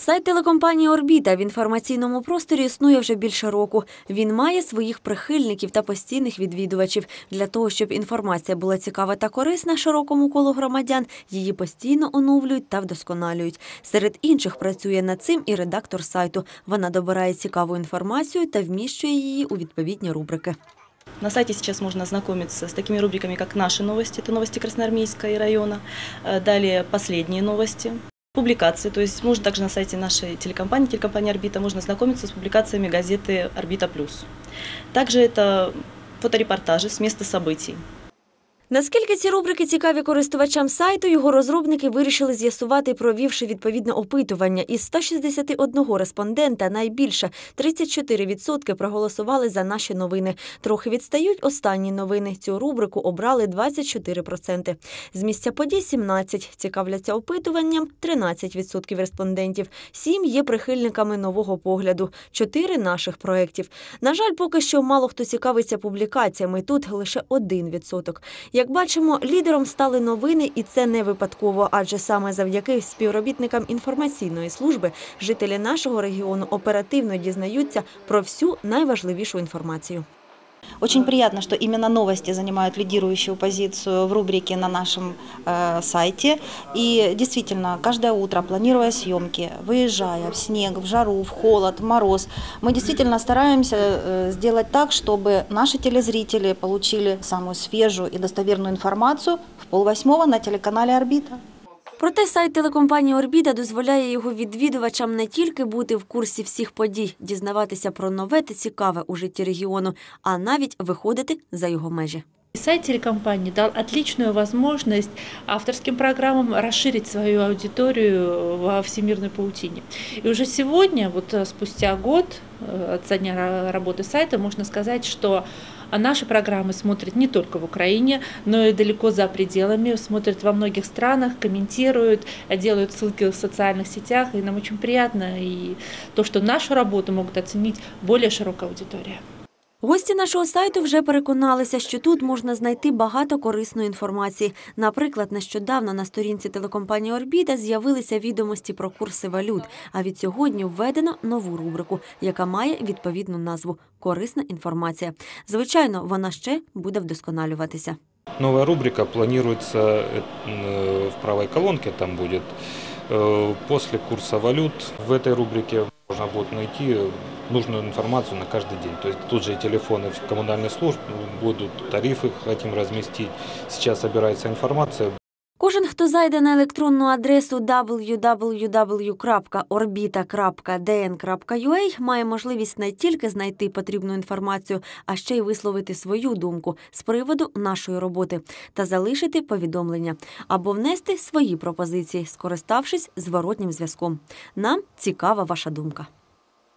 Сайт телекомпанії «Орбіта» в інформаційному просторі існує вже більше року. Він має своїх прихильників та постійних відвідувачів. Для того, щоб інформація була цікава та корисна широкому колу громадян, її постійно оновлюють та вдосконалюють. Серед інших працює над цим і редактор сайту. Вона добирає цікаву інформацію та вміщує її у відповідні рубрики. На сайте сейчас можно ознакомиться с такими рубриками, как «Наши новости», это новости Красноармейского района, далее «Последние новости», публикации, то есть можно также на сайте нашей телекомпании «Орбита» можно ознакомиться с публикациями газеты «Орбита плюс». Также это фоторепортажи с места событий. Наскільки ці рубрики цікаві користувачам сайту, його розробники вирішили з'ясувати, провівши відповідне опитування. Із 161 респондента найбільше – 34% проголосували за наші новини. Трохи відстають останні новини. Цю рубрику обрали 24%. З місця подій – 17%. Цікавляться опитуванням – 13% респондентів. 7 є прихильниками нового погляду, 4 – наших проєктів. На жаль, поки що мало хто цікавиться публікаціями. Тут лише 1%. Як бачимо, лідером стали новини, і це не випадково, адже саме завдяки співробітникам інформаційної служби жителі нашого регіону оперативно дізнаються про всю найважливішу інформацію. Очень приятно, что именно новости занимают лидирующую позицию в рубрике на нашем сайте. И действительно, каждое утро, планируя съемки, выезжая в снег, в жару, в холод, в мороз, мы действительно стараемся сделать так, чтобы наши телезрители получили самую свежую и достоверную информацию в 7:30 на телеканале «Орбита». Проте сайт телекомпанії «Орбіта» дозволяє його відвідувачам не тільки бути в курсі всіх подій, дізнаватися про нове та цікаве у житті регіону, а навіть виходити за його межі. Сайт телекомпании дал отличную возможность авторским программам расширить свою аудиторию во всемирной паутине. И уже сегодня, вот спустя год со дня работы сайта, можно сказать, что наши программы смотрят не только в Украине, но и далеко за пределами, смотрят во многих странах, комментируют, делают ссылки в социальных сетях. И нам очень приятно, и то, что нашу работу могут оценить более широкая аудитория. Гості нашого сайту вже переконалися, що тут можна знайти багато корисної інформації. Наприклад, нещодавно на сторінці телекомпанії «Орбіта» з'явилися відомості про курси валют, а від сьогодні введено нову рубрику, яка має відповідну назву «Корисна інформація». Звичайно, вона ще буде вдосконалюватися. Нова рубрика планується в правій колонці, там буде після курсу валют. В цій рубриці можна буде знайти нужную информацию на каждый день. То есть тут же и телефоны коммунальных служб будут, тарифы хотим разместить. Сейчас собирается информация. Кожен, хто зайде на електронну адресу www.orbita.dn.ua, має можливість не тільки знайти потрібну інформацію, а ще й висловити свою думку з приводу нашої роботи та залишити повідомлення або внести свої пропозиції, скориставшись зворотнім зв'язком. Нам цікава ваша думка.